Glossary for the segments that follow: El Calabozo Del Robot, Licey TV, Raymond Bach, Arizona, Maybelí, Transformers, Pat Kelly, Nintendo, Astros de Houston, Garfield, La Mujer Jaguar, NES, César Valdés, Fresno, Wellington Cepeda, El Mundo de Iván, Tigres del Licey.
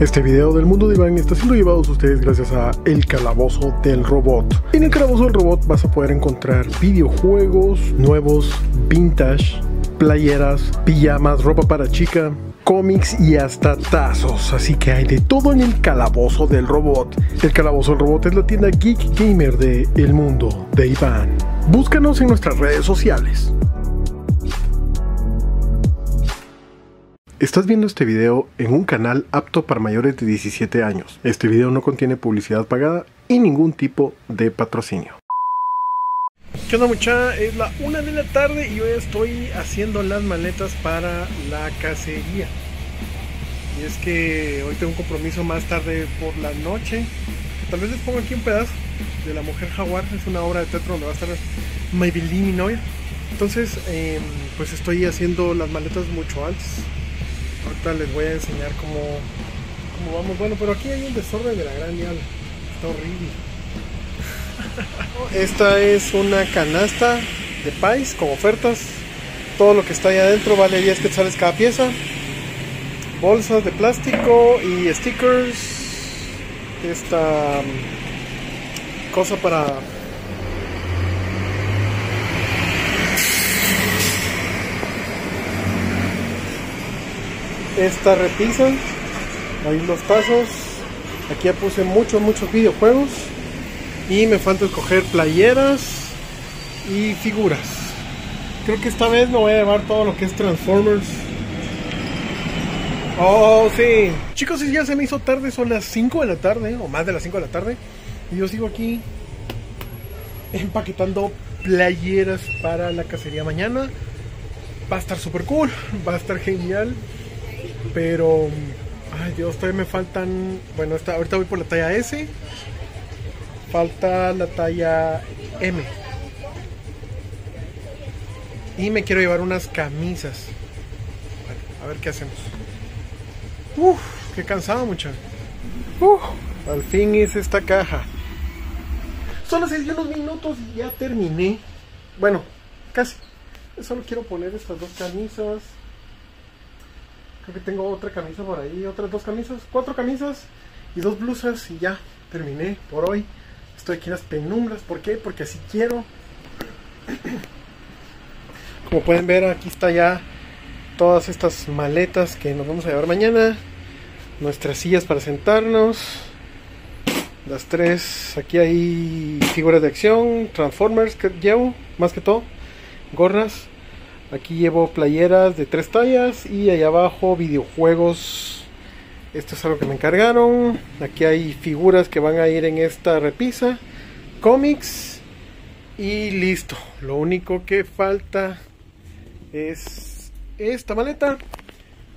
Este video del mundo de Iván está siendo llevado a ustedes gracias a El Calabozo del Robot. En El Calabozo del Robot vas a poder encontrar videojuegos nuevos, vintage, playeras, pijamas, ropa para chica, cómics y hasta tazos. Así que hay de todo en El Calabozo del Robot. El Calabozo del Robot es la tienda geek gamer de El Mundo de Iván. Búscanos en nuestras redes sociales. Estás viendo este video en un canal apto para mayores de 17 años. Este video no contiene publicidad pagada y ningún tipo de patrocinio. ¿Qué onda, mucha? Es la 1 de la tarde y yo ya estoy haciendo las maletas para la cacería. Y es que hoy tengo un compromiso más tarde por la noche. Tal vez les pongo aquí un pedazo de La Mujer Jaguar. Es una obra de teatro donde va a estar Maybelí, mi novia. Entonces, pues estoy haciendo las maletas mucho antes. Ahorita les voy a enseñar cómo vamos. Bueno, pero aquí hay un desorden de la gran diabla. Está horrible. Esta es una canasta de pais con ofertas. Todo lo que está ahí adentro vale 10 quetzales cada pieza. Bolsas de plástico y stickers. Esta cosa para esta repisa, ahí los pasos. Aquí ya puse muchos videojuegos y me falta escoger playeras y figuras. Creo que esta vez me voy a llevar todo lo que es Transformers. Oh, sí, chicos, ya se me hizo tarde, son las 5 de la tarde o más de las 5 de la tarde y yo sigo aquí empaquetando playeras para la cacería. Mañana va a estar super cool, va a estar genial. Pero, ay Dios, todavía me faltan. Bueno, ahorita voy por la talla S. Falta la talla M. Y me quiero llevar unas camisas. Bueno, a ver qué hacemos. Uff, qué cansado, muchacho. Al fin es esta caja. Son las 6 y unos minutos y ya terminé. Bueno, casi. Solo quiero poner estas dos camisas. Creo que tengo otra camisa por ahí, otras dos camisas, 4 camisas y 2 blusas y ya terminé por hoy. Estoy aquí en las penumbras, ¿por qué? Porque así quiero. Como pueden ver, aquí está ya todas estas maletas que nos vamos a llevar mañana. Nuestras sillas para sentarnos. Las 3, aquí hay figuras de acción, Transformers que llevo, más que todo, gorras. Aquí llevo playeras de 3 tallas y allá abajo videojuegos. Esto es algo que me encargaron. Aquí hay figuras que van a ir en esta repisa. Cómics. Y listo. Lo único que falta es esta maleta.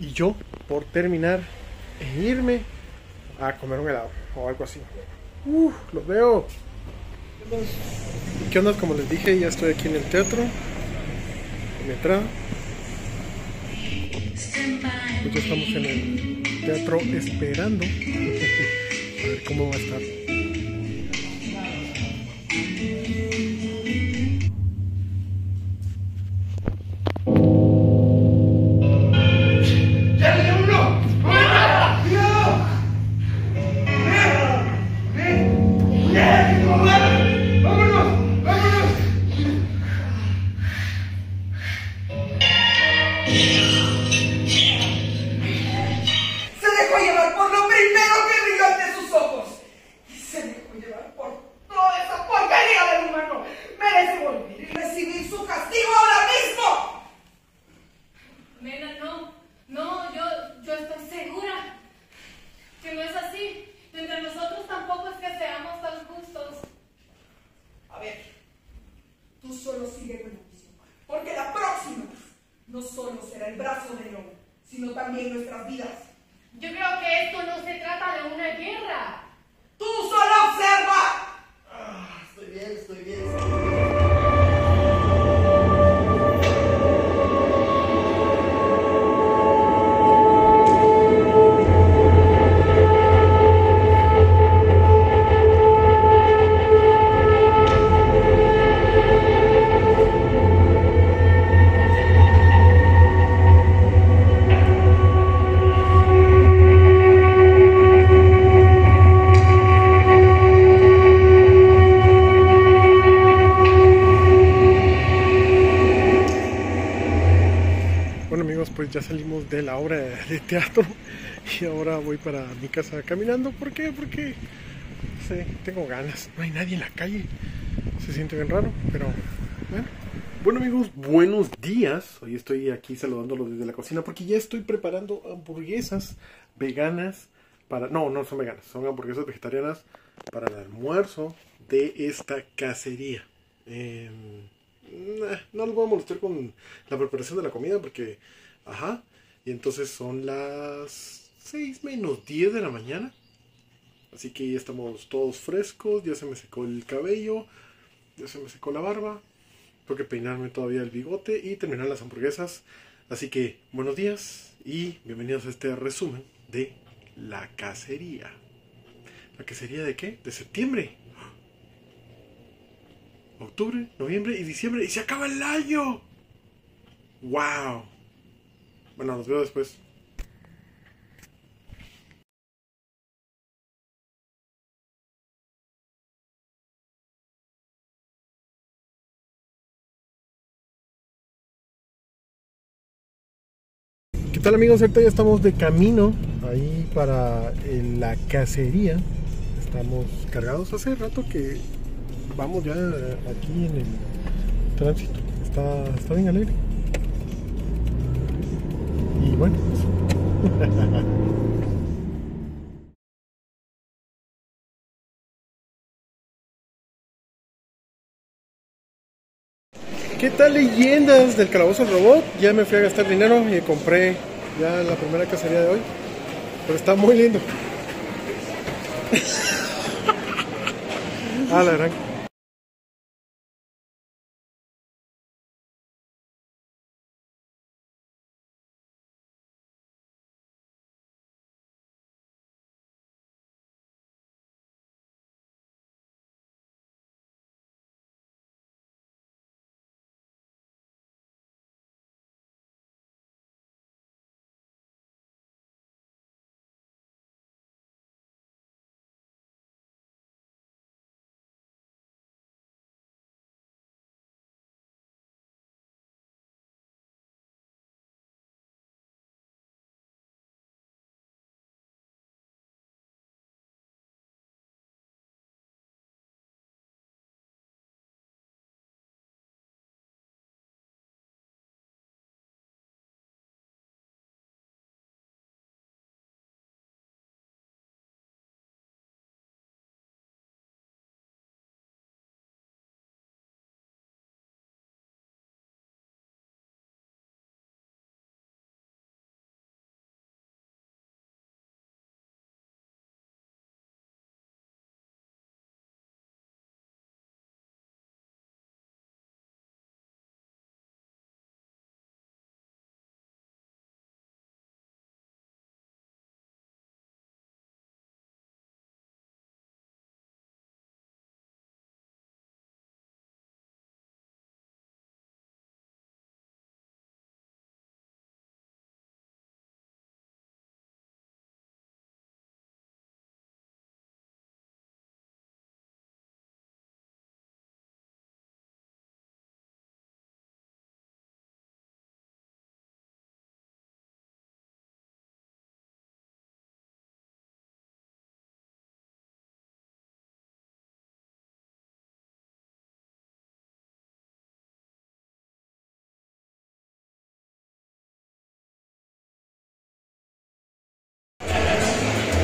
Y yo por terminar e irme a comer un helado o algo así. Los veo. ¿Qué onda? Como les dije, ya estoy aquí en el teatro. Entrada. Ya estamos en el teatro esperando a ver cómo va a estar. pues ya salimos de la obra de teatro y ahora voy para mi casa caminando. ¿Por qué? Porque no sé, tengo ganas, no hay nadie en la calle, se siente bien raro, pero bueno. Bueno amigos, buenos días. Hoy estoy aquí saludándolos desde la cocina porque ya estoy preparando hamburguesas veganas para... No, no son veganas, son hamburguesas vegetarianas para el almuerzo de esta cacería. No los voy a molestar con la preparación de la comida porque... Ajá. Y entonces son las 6:10 de la mañana. Así que ya estamos todos frescos. Ya se me secó el cabello. Ya se me secó la barba. Tengo que peinarme todavía el bigote y terminar las hamburguesas. Así que buenos días y bienvenidos a este resumen de la cacería. ¿La cacería de qué? De septiembre. Octubre, noviembre y diciembre. ¡Y se acaba el año! ¡Wow! Bueno, nos vemos después. ¿Qué tal amigos? Ahorita ya estamos de camino ahí para la cacería. Estamos cargados. Hace rato que vamos ya aquí en el tránsito. Está bien alegre. Y bueno, pues. ¿Qué tal, leyendas del calabozo del robot? Ya me fui a gastar dinero y compré ya la primera cacería de hoy. Pero está muy lindo. Ah, la verdad.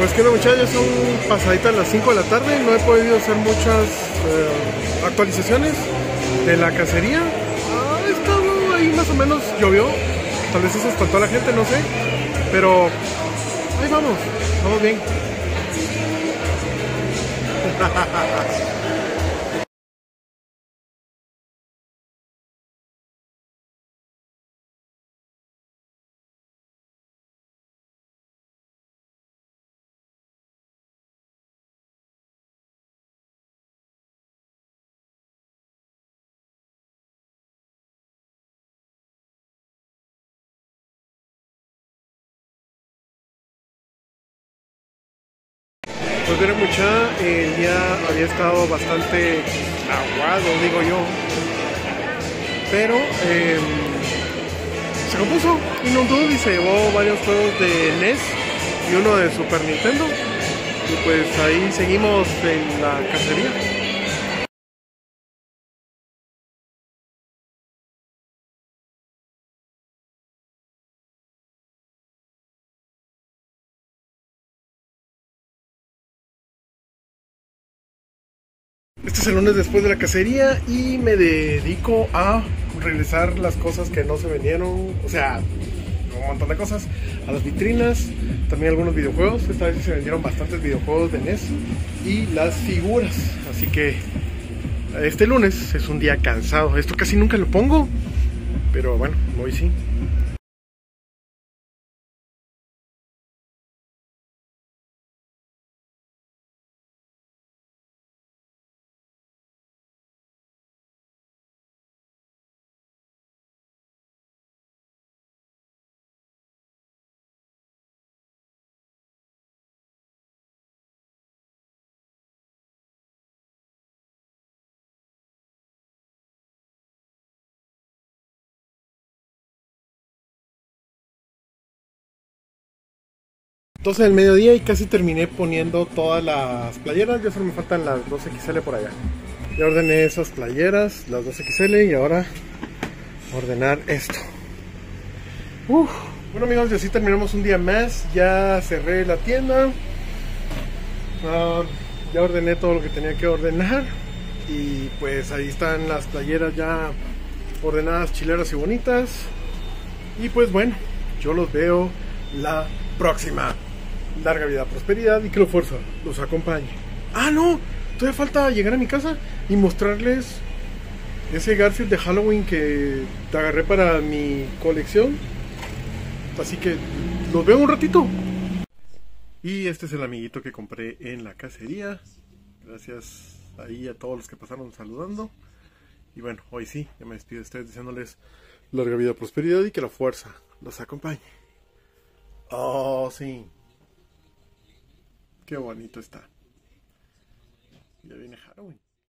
Pues que no muchachos, son pasaditas las 5 de la tarde, no he podido hacer muchas actualizaciones de la cacería. Ha estado ahí más o menos, llovió, tal vez eso espantó a la gente, no sé, pero ahí vamos, vamos bien. Pues ver mucha, el día había estado bastante aguado, digo yo, pero se lo puso inundó y se llevó varios juegos de NES y uno de Super Nintendo. Y pues ahí seguimos en la cacería. Este es el lunes después de la cacería y me dedico a regresar las cosas que no se vendieron, o sea, un montón de cosas, a las vitrinas, también algunos videojuegos. Esta vez se vendieron bastantes videojuegos de NES y las figuras, así que este lunes es un día cansado. Esto casi nunca lo pongo, pero bueno, hoy sí. Entonces el mediodía y casi terminé poniendo todas las playeras, ya solo me faltan las 2XL por allá. Ya ordené esas playeras, las 2XL, y ahora ordenar esto. Bueno amigos, y así terminamos un día más. Ya cerré la tienda, ya ordené todo lo que tenía que ordenar. Y pues ahí están las playeras ya ordenadas, chileras y bonitas. Y pues bueno, yo los veo la próxima. Larga vida, prosperidad y que la fuerza los acompañe. Ah, no, todavía falta llegar a mi casa y mostrarles ese Garfield de Halloween que agarré para mi colección. Así que los veo un ratito. Y este es el amiguito que compré en la cacería. Gracias ahí a todos los que pasaron saludando. Y bueno, hoy sí, ya me despido de ustedes diciéndoles larga vida, prosperidad y que la fuerza los acompañe. Oh, sí. Qué bonito está. Ya viene Halloween.